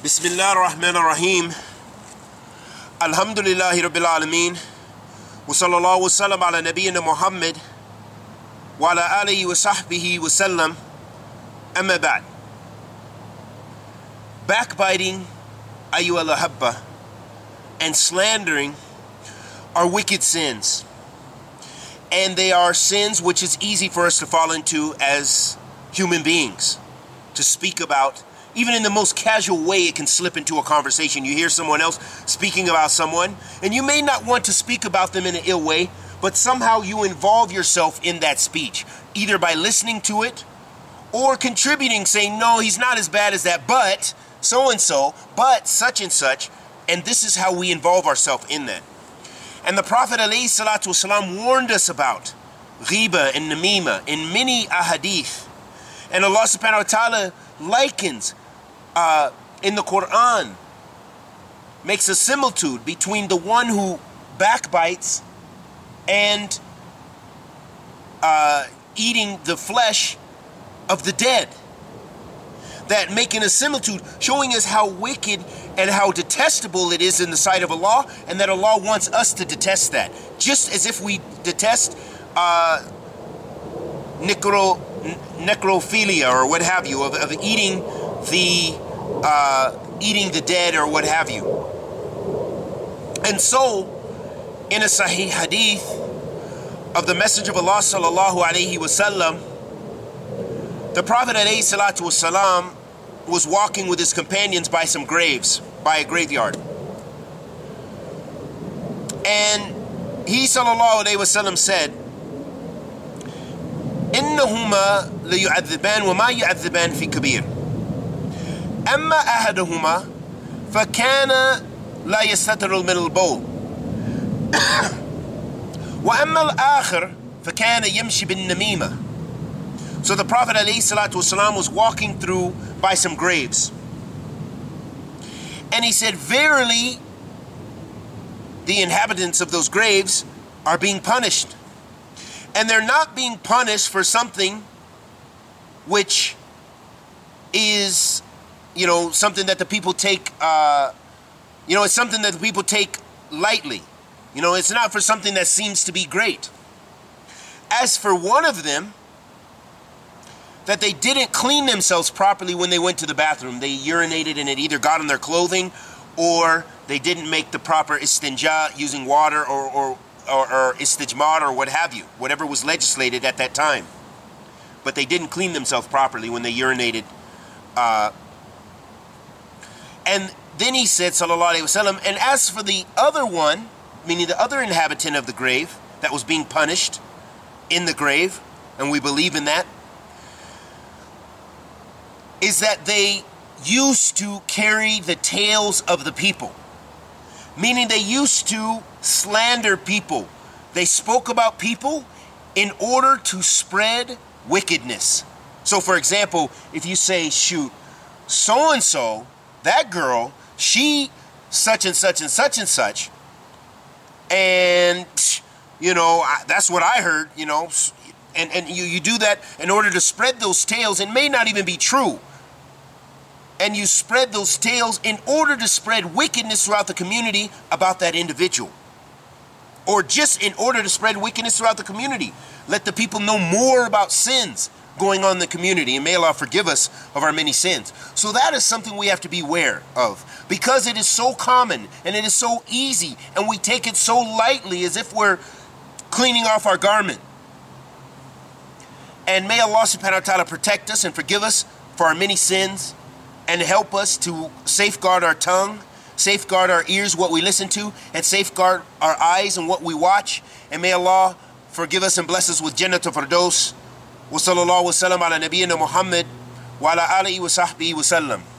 Bismillah ar-Rahman ar-Rahim. Alhamdulillahi rabbil alameen. Wa sallallahu wa sallam ala nabiyyina Muhammad. Wa ala alihi wa sahbihi wa sallam. Amma ba'd. Backbiting, ayyuhal ahabba, and slandering are wicked sins. And they are sins which it's easy for us to fall into as human beings, to speak about. Even in the most casual way, it can slip into a conversation. You hear someone else speaking about someone, and you may not want to speak about them in an ill way, but somehow you involve yourself in that speech, either by listening to it or contributing, saying, no, he's not as bad as that, but so-and-so, but such and such, and this is how we involve ourselves in that. And the Prophet ﷺ warned us about ghibah and namima in many ahadith. And Allah subhanahu wa ta'ala likens in the Quran, makes a similitude between the one who backbites and eating the flesh of the dead. That making a similitude, showing us how wicked and how detestable it is in the sight of Allah, and that Allah wants us to detest that. Just as if we detest necrophilia or what have you, of eating the dead or what have you. And so, in a Sahih Hadith of the Messenger of Allah sallallahu alaihi wasallam, the Prophet alaihi salatu wasalam was walking with his companions by some graves, by a graveyard, and he sallallahu alaihi wasallam said, إنهما ليعذبان وما يعذبان في كبير أما أحدهما فكان لا يستتر من البول وأما الآخر فكان يمشي بالنميمة. So the Prophet ﷺ was walking through by some graves, and he said, verily the inhabitants of those graves are being punished. And they're not being punished for something which is, you know, something that the people take, it's something that the people take lightly. You know, it's not for something that seems to be great. As for one of them, that they didn't clean themselves properly when they went to the bathroom. They urinated and it either got on their clothing or they didn't make the proper istinja, using water or istijmar or what have you, whatever was legislated at that time. But they didn't clean themselves properly when they urinated. And then he said, sallallahu alaihi wasallam, and as for the other one, meaning the other inhabitant of the grave that was being punished in the grave, and we believe in that, is that they used to carry the tails of the people. Meaning they used to slander people. They spoke about people in order to spread wickedness. So for example, if you say, shoot, so-and-so, that girl, she such and such and such and such, and, you know, that's what I heard, you know, and you do that in order to spread those tales. It may not even be true. And you spread those tales in order to spread wickedness throughout the community about that individual. Or just in order to spread wickedness throughout the community. Let the people know more about sins going on in the community. And may Allah forgive us of our many sins. So that is something we have to be aware of. Because it is so common and it is so easy. And we take it so lightly, as if we're cleaning off our garment. And may Allah subhanahu wa ta'ala protect us and forgive us for our many sins. And help us to safeguard our tongue, safeguard our ears, what we listen to, and safeguard our eyes and what we watch. And may Allah forgive us and bless us with jannat al-firdaws. Wa sallallahu wa sallam ala nabiyyina Muhammad wa ala alihi wa sahbihi wa sallam.